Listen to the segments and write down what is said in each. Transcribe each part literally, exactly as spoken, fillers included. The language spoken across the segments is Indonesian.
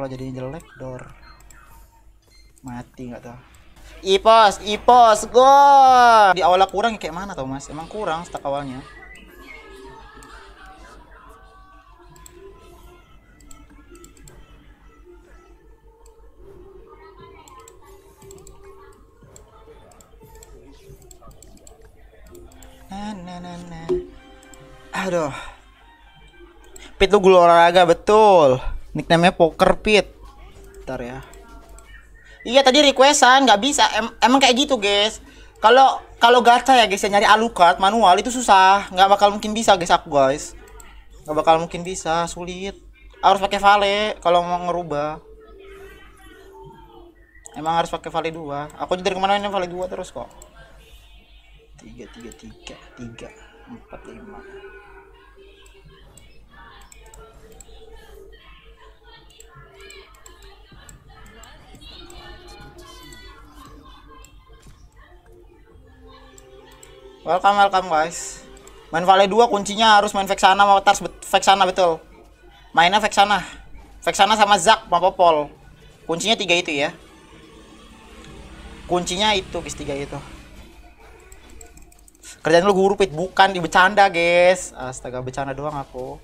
kalau jadinya jelek door mati nggak tuh. Ipos, Ipos, gol. Di awalnya kurang kayak mana tau mas? Emang kurang stak awalnya. Nah, nah, nah, nah. Aduh. Pit tuh guru olahraga betul. Nickname-nya Poker Pit. Bentar ya. Iya tadi requestan nggak bisa. Em emang kayak gitu guys. Kalau kalau gacha ya guys, ya, nyari Alucard manual itu susah. Nggak bakal mungkin bisa guys aku guys. Nggak bakal mungkin bisa, sulit. Harus pakai Vale kalau mau ngerubah. Emang harus pakai Vale dua. Aku dari kemarin Vale dua terus kok. tiga tiga tiga tiga empat lima welcome welcome guys. Main Vale dua kuncinya harus main Vexana sama Tars. Vexana betul mainnya, Vexana Vexana sama Zak sama Popol. Kuncinya tiga itu ya, kuncinya itu guys, tiga itu. Kerjaan lu guru pit bukan di bercanda guys. Astaga bercanda doang aku.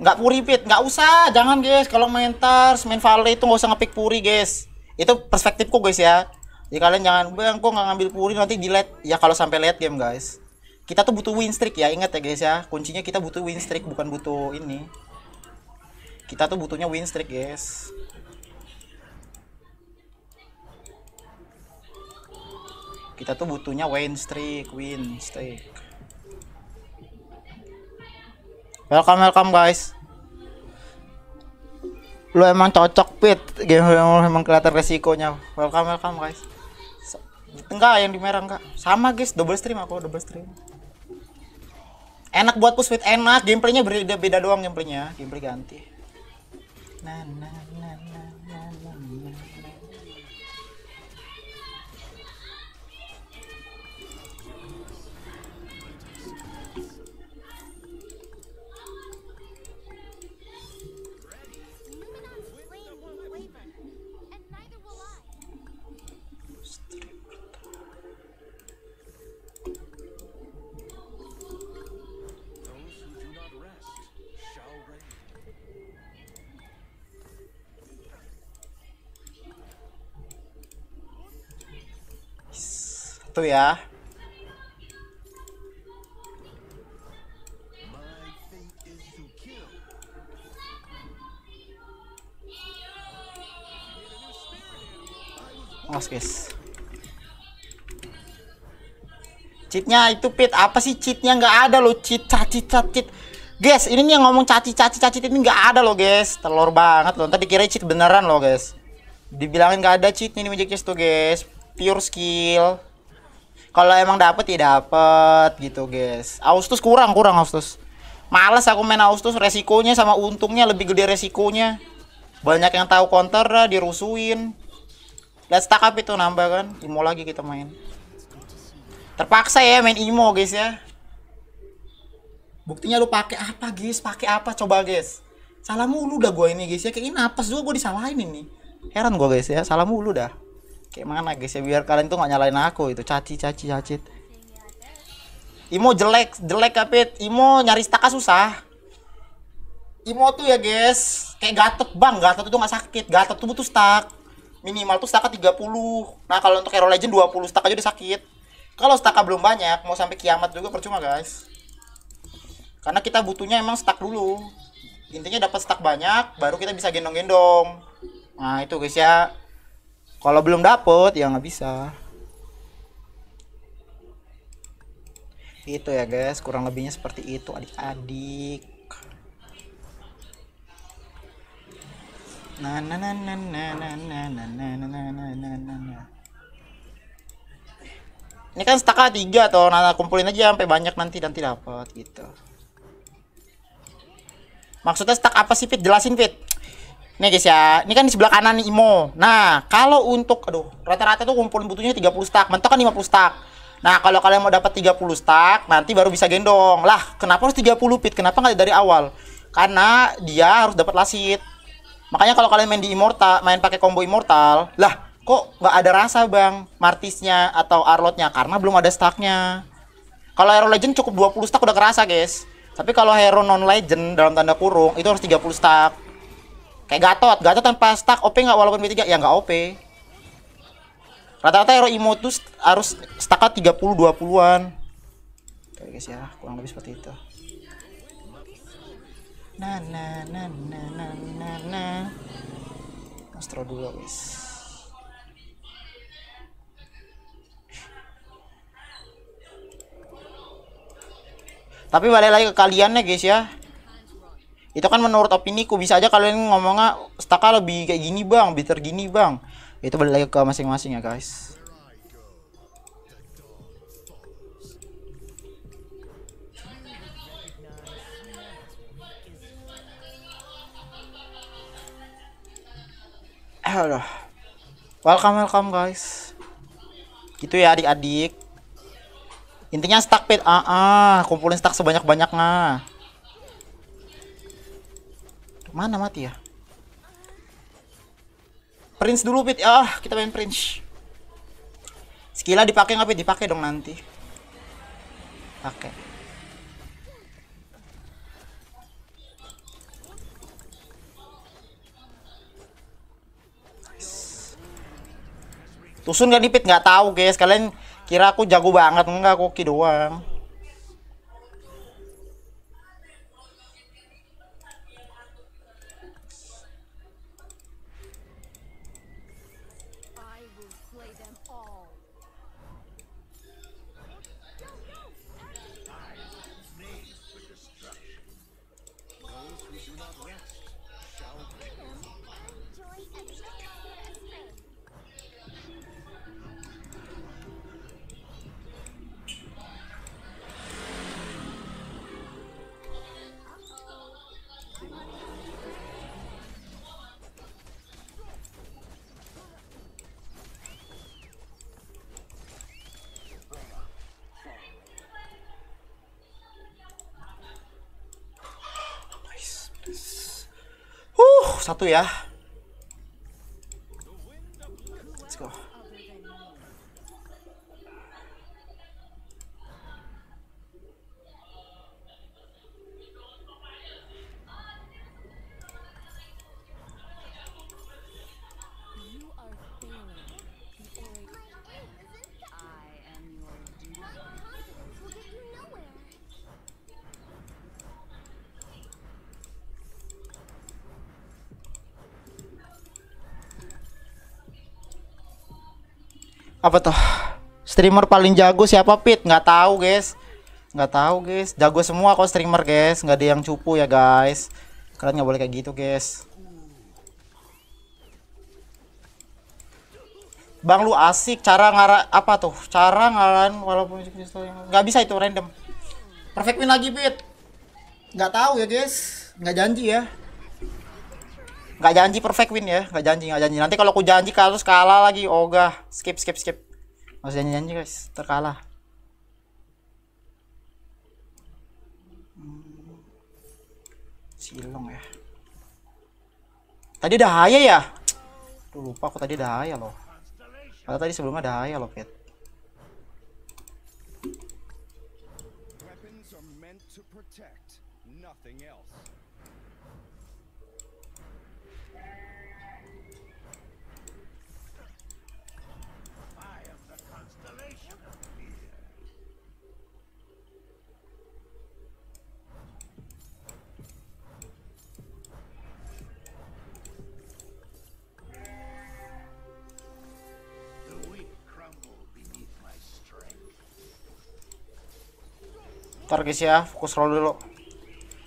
Nggak puri pit, nggak usah, jangan guys. Kalau main Tars, main Vale itu nggak usah ngepick puri guys. Itu perspektifku guys ya. Jadi kalian jangan bilang kok nggak ngambil puri nanti delete. Ya kalau sampai late game guys. Kita tuh butuh win streak ya, ingat ya guys ya. Kuncinya kita butuh win streak bukan butuh ini. Kita tuh butuhnya win streak guys. Kita tuh butuhnya win streak, win streak. Welcome, welcome guys. Lu emang cocok pit, game lu emang kelihatan resikonya. Welcome, welcome guys. Enggak yang di merah enggak. Sama guys, double stream aku, double stream. Enak buat push pit, enak. Gameplaynya beda beda doang gameplaynya, gameplay ganti. Nah, nah, nah, nah, nah, nah, nah. Tuh ya, awas guys. Cheatnya itu pit apa sih? Cheatnya nggak ada loh, cheat cacit cacit guys. Ini nih yang ngomong cacit cacit cacit ini nggak ada loh guys, telur banget loh. Ntar dikira cheat beneran loh guys, dibilangin nggak ada cheatnya ini Magic Chess tuh guys, pure skill. Kalau emang dapet ya dapet gitu guys. Austus kurang kurang Austus. Males aku main Austus, resikonya sama untungnya lebih gede resikonya. Banyak yang tahu counter dirusuin. Lihat stack up itu nambah kan. Imo lagi kita main. Terpaksa ya main Imo guys ya. Buktinya lu pakai apa guys? Pakai apa coba guys? Salah mulu dah gua ini guys ya. Kayak ini napas juga gua disalahin ini. Heran gua guys ya, salah mulu dah. Kayak mana guys ya, biar kalian tuh gak nyalain aku itu. Caci caci cacit. Imo jelek jelek kapit. Imo nyari staka susah. Imo tuh ya guys, kayak Gatot bang. Gatot itu gak sakit. Gatot tuh butuh stak. Minimal tuh staka tiga puluh. Nah kalau untuk hero legend dua puluh staka aja udah sakit. Kalau staka belum banyak, mau sampai kiamat juga percuma guys. Karena kita butuhnya emang stak dulu. Intinya dapat stak banyak, baru kita bisa gendong-gendong. Nah itu guys ya. Kalau belum dapet ya nggak bisa. Itu ya guys, kurang lebihnya seperti itu adik-adik. Nah, nah, nah, nah, nah, nah, nah, nah, nah, nah, nah, nah. Ini kan staka tiga toh, nah kumpulin aja sampai banyak nanti nanti dapat gitu. Maksudnya stak apa sih Fit? Jelasin Fit. Nih guys ya, ini kan di sebelah kanan Imo. Nah, kalau untuk, aduh, rata-rata tuh kumpulin butuhnya tiga puluh stack, mentok kan lima puluh stack. Nah, kalau kalian mau dapat tiga puluh stack, nanti baru bisa gendong. Lah, kenapa harus tiga puluh pit? Kenapa nggak dari awal? Karena dia harus dapat lasit. Makanya kalau kalian main di Immortal, main pakai combo Immortal, lah kok nggak ada rasa bang Martisnya atau Arlotnya, karena belum ada stacknya. Kalau Hero Legend cukup dua puluh stack udah kerasa guys. Tapi kalau Hero non Legend dalam tanda kurung itu harus tiga puluh stack. Kayak Gatot, Gatot tanpa stack O P nggak walaupun P tiga? Ya nggak O P. Rata-rata Hero Imo tuh harus stacknya tiga puluh dua puluhan. Oke guys ya, kurang lebih seperti itu. Nah, nah, nah, nah, nah, nah, nah. Astro dulu guys. Tapi balik lagi ke kaliannya guys ya. Itu kan menurut opini ku, bisa aja kalian ngomongnya staka lebih kayak gini bang, bitter gini bang. Itu balik lagi ke masing-masing ya guys. Halo. Welcome welcome guys. Gitu ya adik-adik. Intinya stack pet, ah, ah, kumpulin stack sebanyak-banyaknya. Mana mati ya? Prince dulu pet, ah, kita main Prince. Skillnya dipakai nggak pet? Dipakai dong nanti. Pakai. Nice. Tusun nggak dipit? Nggak tahu guys, kalian kira aku jago banget, enggak, koki doang. Satu ya. Let's go. Apa tuh streamer paling jago siapa pit? Nggak tahu guys, nggak tahu guys, jago semua kok streamer guys, nggak ada yang cupu ya guys. Kalian nggak boleh kayak gitu guys. Bang lu asik cara ngara apa tuh cara ngaran walaupun nggak bisa, itu random. Perfect win lagi pit, nggak tahu ya guys, nggak janji ya, nggak janji perfect win ya, nggak janji, nggak janji. Nanti kalau aku janji kalau kalah lagi, ogah, skip skip skip, nggak usah janji janji guys, terkalah. Hmm. Silong ya. Tadi ada Haya ya? Tuh lupa aku tadi ada Haya loh. Padahal tadi sebelumnya ada Haya loh Pet. Ntar guys ya, fokus roll dulu.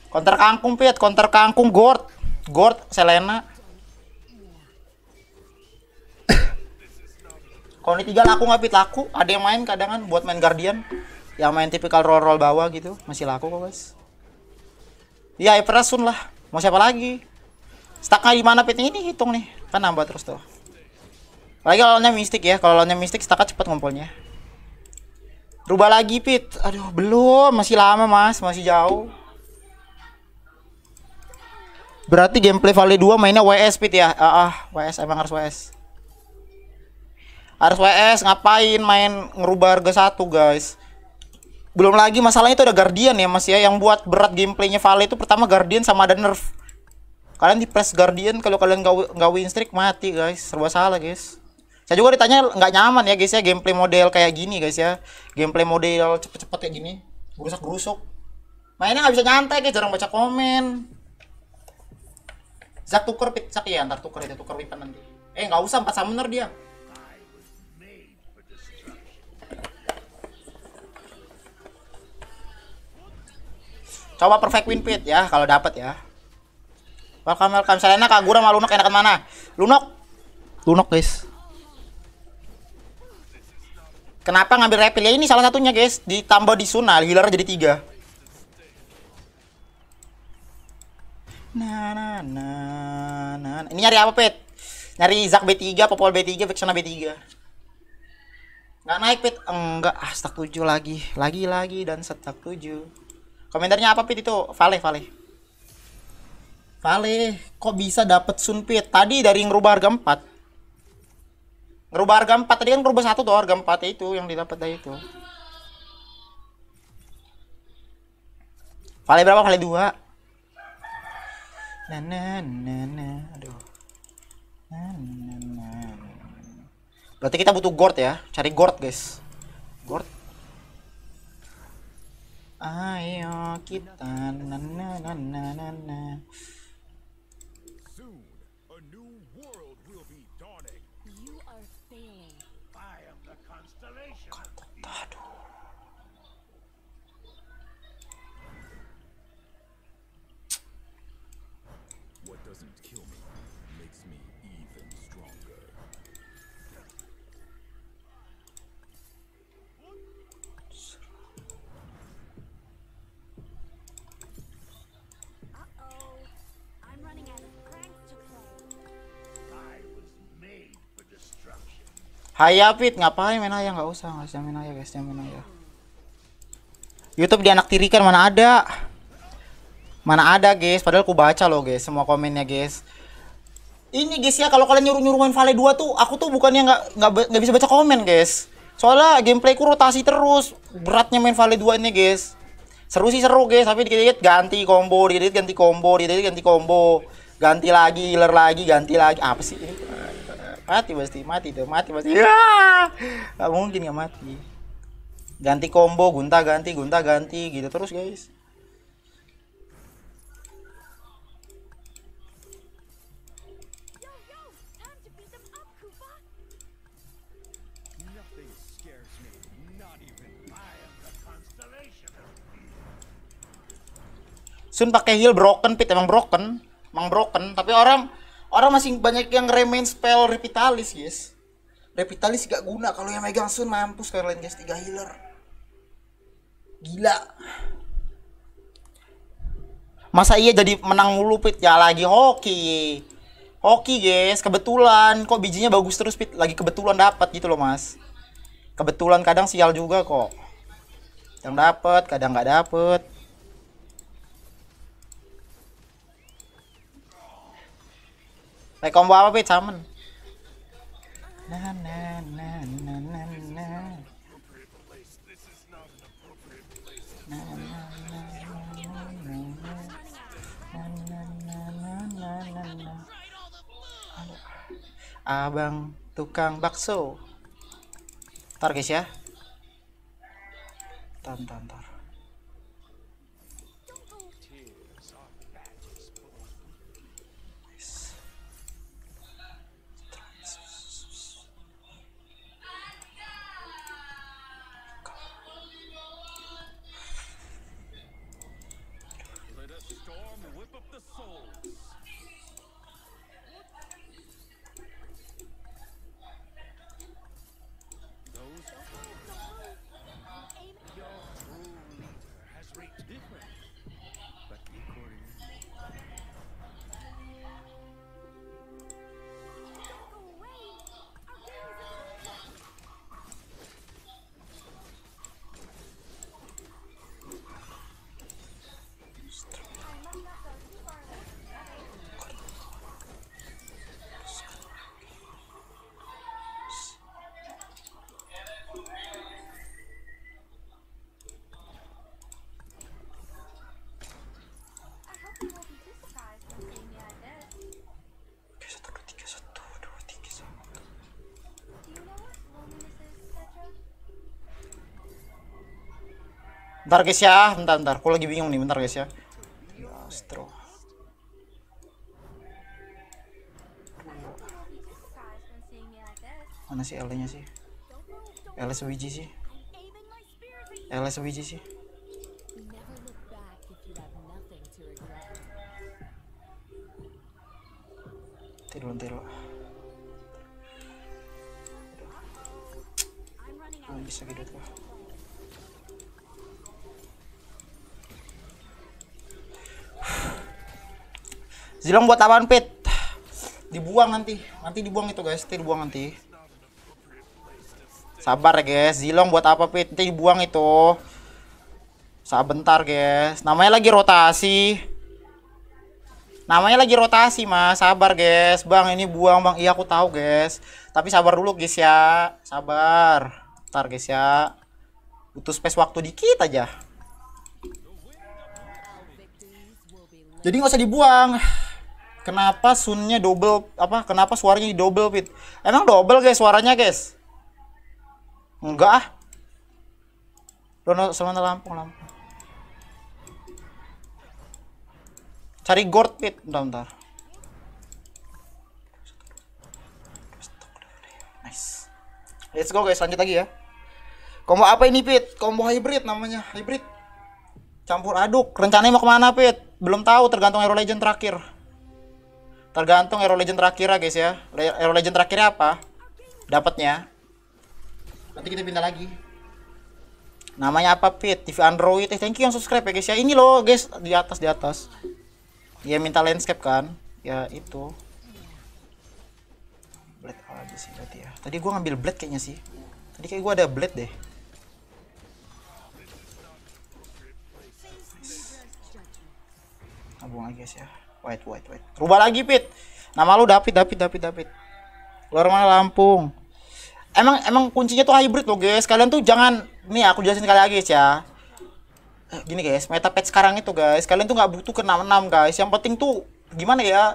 Counter kangkung Pit, counter kangkung Gord, Gord, Selena. Kalau ini tiga laku nggak Pit? Laku, ada yang main kadang kan buat main Guardian, yang main tipikal roll roll bawah gitu, masih laku kok guys. Iya, Hyperasun lah, mau siapa lagi? Stacknya di mana Pit? Ini hitung nih, kan nambah terus tuh. Lagi kalau lawannya Mystic ya, kalau lawannya Mystic stacknya cepet ngumpulnya. Rubah lagi Pit, aduh belum, masih lama mas, masih jauh. Berarti gameplay Vale dua mainnya W S Pit ya. Ah, uh, uh, W S emang harus W S. Harus W S, ngapain main ngerubah harga satu, guys. Belum lagi masalahnya itu ada Guardian ya, Mas ya, yang buat berat gameplaynya Vale itu pertama Guardian sama ada nerf. Kalian di press Guardian, kalau kalian nggak win streak mati, guys. Serba salah, guys. Saya juga ditanya nggak nyaman ya, guys ya, gameplay model kayak gini, guys ya. Gameplay model cepet-cepet kayak gini, gerusak-gerusuk. Mainnya nggak bisa nyantai, guys, jarang baca komen. Zak tuker pit, Zak ya, ntar tuker aja, tuker wipen nanti. Eh, nggak usah, empat summoner dia. Coba perfect win pit ya, kalau dapat ya. Welcome, welcome. Saya enak, Kagura sama Lunok enakan mana? Lunok, Lunok guys. Kenapa ngambil repel? Ya ini salah satunya guys, ditambah di Suna, healer jadi tiga. Nah, nah, nah, nah. Ini nyari apa, Pet? Nyari Zak B tiga, Popol B tiga, Vexana B tiga. Nggak naik, Pet? Enggak, ah, stuck tujuh lagi. Lagi-lagi dan stuck tujuh. Komentarnya apa, Pet? Itu Vale, Vale. Vale, kok bisa dapet Sun, Pet? Tadi dari ngerubah harga empat. Ngerubah harga empat, tadi kan ngerubah satu tuh, harga empat itu yang didapat dari itu. Vale berapa? Vale dua. Nah, nah, nah, nah. Aduh. Nah, nah, nah. Berarti kita butuh gourd ya, cari gourd guys. Gourd. Ayo kita nah, nah, nah, nah, nah. Hayah Pit, ngapain main ayah? Nggak usah, nggak usah main ayah guys, jangan main ayah. YouTube dianaktirikan, mana ada, mana ada guys. Padahal aku baca loh guys, semua komennya guys. Ini guys ya, kalau kalian nyuruh nyuruh main Vale dua tuh, aku tuh bukannya nggak nggak nggak bisa baca komen guys. Soalnya gameplayku rotasi terus, beratnya main Vale dua ini guys. Seru sih seru guys, tapi dikit-dikit ganti combo, dikit-dikit ganti combo, dikit-dikit ganti combo, ganti lagi, healer lagi, ganti lagi, apa sih ini? Mati pasti, mati tuh, mati pasti. Ya, nggak mungkin nggak mati. Ganti combo, gunta ganti, gunta ganti, gitu terus guys. Sun pakai heal broken Pit, emang broken, emang broken. Tapi orang Orang masih banyak yang remain spell Revitalis guys. Revitalis gak guna kalau yang megang Sun, mampus kalian guys, tiga healer. Gila. Masa iya jadi menang mulu Pit? Ya lagi hoki. Hoki guys, kebetulan kok bijinya bagus terus Pit, lagi kebetulan dapat gitu loh Mas. Kebetulan kadang sial juga kok. Yang dapat, kadang nggak dapat. Like combo apa Pit? Summon. Nah, nah, nah, nah, nah, nah. Abang tukang bakso. Ntar guys ya. Ntar, ntar, ntar. Bentar guys ya, bentar bentar. Aku lagi bingung nih, bentar guys ya. Astro. Mana sih L-nya sih? L S W G sih. L S W G sih. Tidur tidur. Belum bisa gitu tuh. Zilong buat apaan Pit? Dibuang nanti, nanti dibuang itu guys, nanti dibuang nanti. Sabar ya guys, Zilong buat apa Pit? Nanti dibuang itu. Sabentar guys, namanya lagi rotasi. Namanya lagi rotasi mas, sabar guys. Bang ini buang bang, iya aku tahu guys. Tapi sabar dulu guys ya, sabar. Ntar guys ya, butuh space waktu dikit aja. Jadi nggak usah dibuang. Kenapa sunnya double apa? Kenapa suaranya di double Pit? Emang double guys suaranya guys? Enggak ah. Dono sementara Lampung Lampung. Cari gourd Pit, bentar bentar. Nice. Let's go guys, lanjut lagi ya. Combo apa ini Pit? Combo hybrid namanya, hybrid. Campur aduk. Rencananya mau kemana Pit? Belum tahu, tergantung Hero Legend terakhir. Tergantung Hero Legend terakhir ya guys ya. Hero Legend terakhirnya apa? Dapatnya. Nanti kita pindah lagi. Namanya apa Pit? T V Android. Eh, thank you yang subscribe ya guys ya. Ini loh guys, di atas di atas. Ya minta landscape kan? Ya itu. Blade aja sih tadi ya. Tadi gua ngambil blade kayaknya sih. Tadi kayak gua ada blade deh. Nah, buang lagi guys ya. Wait wait wait. Rubah lagi Pit. Nama lu David David David David. Luar mana Lampung. Emang emang kuncinya tuh hybrid loh guys. Kalian tuh jangan, nih aku jelasin sekali lagi guys ya. Gini guys, meta patch sekarang itu guys, kalian tuh nggak butuh ke enam enam guys. Yang penting tuh gimana ya?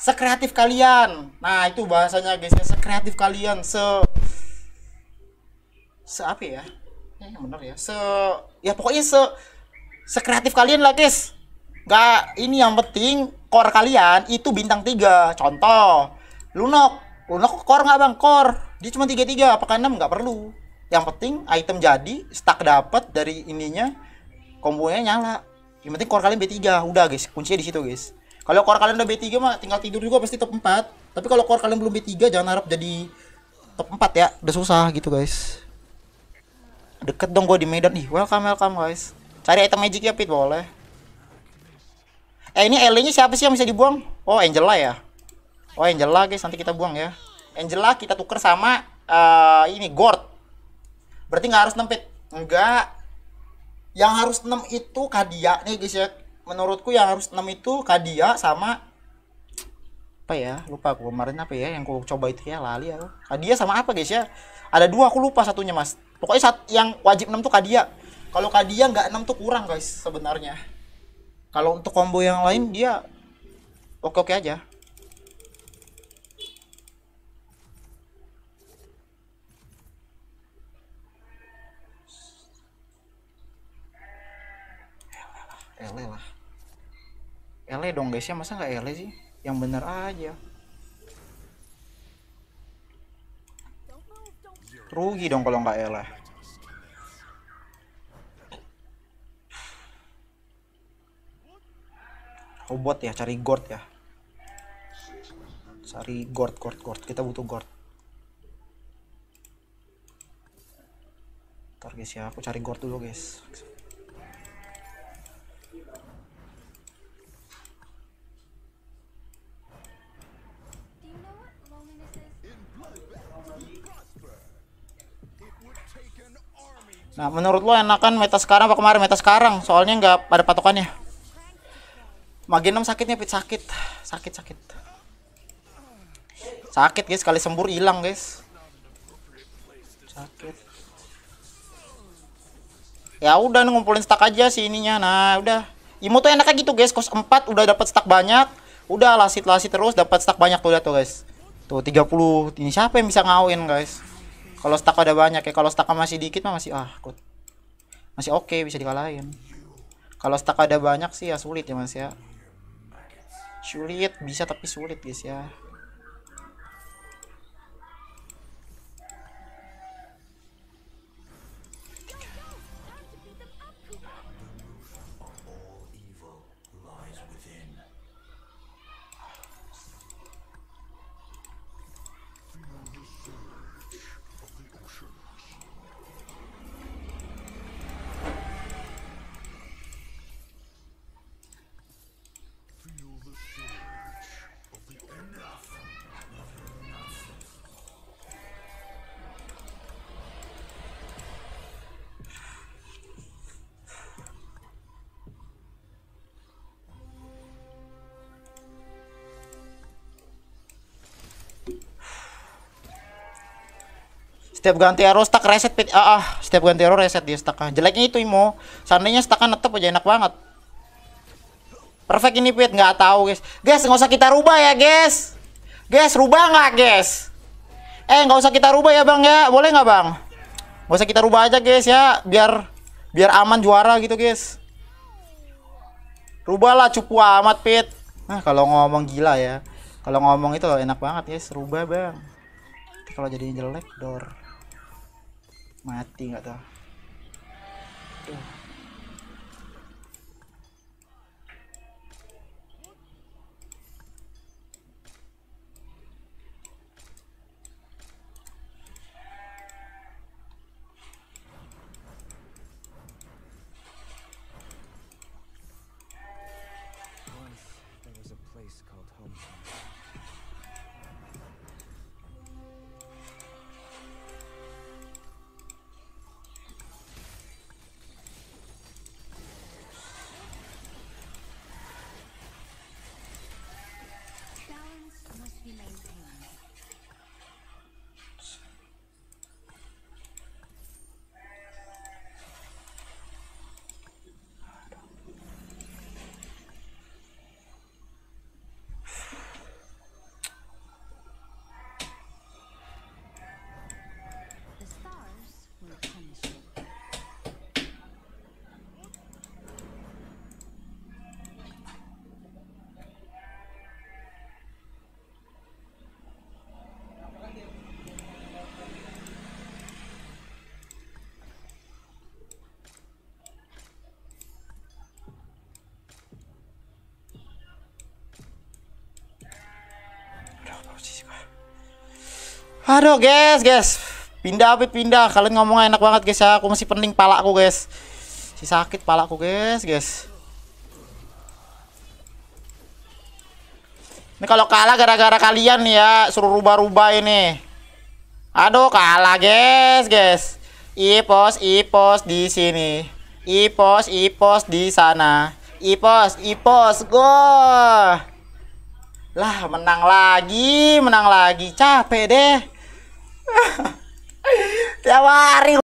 Sekreatif kalian. Nah, itu bahasanya guys ya, sekreatif kalian, se se apa ya? Ya bener ya. Se ya pokoknya se sekreatif kalian lah guys. Nggak, ini yang penting core kalian itu bintang tiga. Contoh, Lunok. Lunok core nggak bang? Core. Dia cuma tiga tiga, apakah enam nggak perlu. Yang penting item jadi, stack dapat dari ininya, kombonya nyala. Yang penting core kalian B tiga, udah guys, kuncinya di situ guys. Kalau core kalian udah B tiga mah tinggal tidur juga pasti top empat. Tapi kalau core kalian belum B tiga jangan harap jadi top empat ya, udah susah gitu guys. Deket dong gue di Medan nih. Welcome welcome guys. Cari item magic ya Pit, boleh. Eh ini L-nya siapa sih yang bisa dibuang? Oh Angela ya. Oh Angela guys, nanti kita buang ya. Angela kita tuker sama uh, ini gourd. Berarti nggak harus enam Pit. Enggak. Yang harus enam itu Kadia nih guys ya. Menurutku yang harus enam itu Kadia sama apa ya? Lupa aku kemarin apa ya yang aku coba itu ya, lali aku. Kadia sama apa guys ya? Ada dua aku lupa satunya Mas. Pokoknya saat yang wajib enam tuh Kadia. Kalau Kadia nggak enam tuh kurang guys sebenarnya. Kalau untuk combo yang lain dia oke-oke aja. L E lah, L E dong guys ya, masa nggak L E sih, yang bener aja. Rugi dong kalau nggak L E. Robot ya, cari gourd ya, cari gourd gourd gourd, kita butuh gourd. Ntar guys ya, aku cari gourd dulu guys. Nah, menurut lo enakan meta sekarang apa kemarin? Meta sekarang, soalnya nggak pada patokannya. Magenum sakitnya Pit, sakit, sakit, sakit, sakit guys. Kali sembur hilang guys. Sakit. Ya udah ngumpulin stack aja sih ininya. Nah udah. Imo tuh enaknya gitu guys. Kos empat udah dapat stack banyak. Udah lasit lasit terus dapat stack banyak tuh, lihat tuh guys. Tuh tiga puluh. Ini siapa yang bisa ngawin guys? Kalau stack ada banyak ya, kalau stack masih dikit mah masih ah, kut. masih oke, okay, bisa dikalahin. Kalau stack ada banyak sih ya sulit ya mas ya, sulit, bisa tapi sulit guys ya. Setiap ganti arrow stack reset pit. Ah, ah, setiap ganti arrow reset dia stack. Jeleknya itu Imo. Seandainya stack netep aja enak banget. Perfect ini pit, nggak tahu guys. Guys, nggak usah kita rubah ya guys. Guys, rubah nggak guys? Eh, nggak usah kita rubah ya bang ya. Boleh nggak bang? Nggak usah kita rubah aja guys ya. Biar biar aman juara gitu guys. Rubahlah, cupu amat pit. Nah, kalau ngomong gila ya. Kalau ngomong itu enak banget guys. Rubah bang. Kalau jadinya jelek door. Mati nggak tahu. Tuh. Aduh guys, guys, pindah pit, pindah. Kalian ngomongnya enak banget guys ya. Aku masih pening palaku guys. Si sakit palaku guys, guys. Ini kalau kalah gara-gara kalian nih ya, suruh rubah-rubah ini. Aduh, kalah guys, guys. Ipos, ipos di sini. Ipos, ipos di sana. Ipos, ipos go. Lah, menang lagi, menang lagi. Capek deh. Tiap hari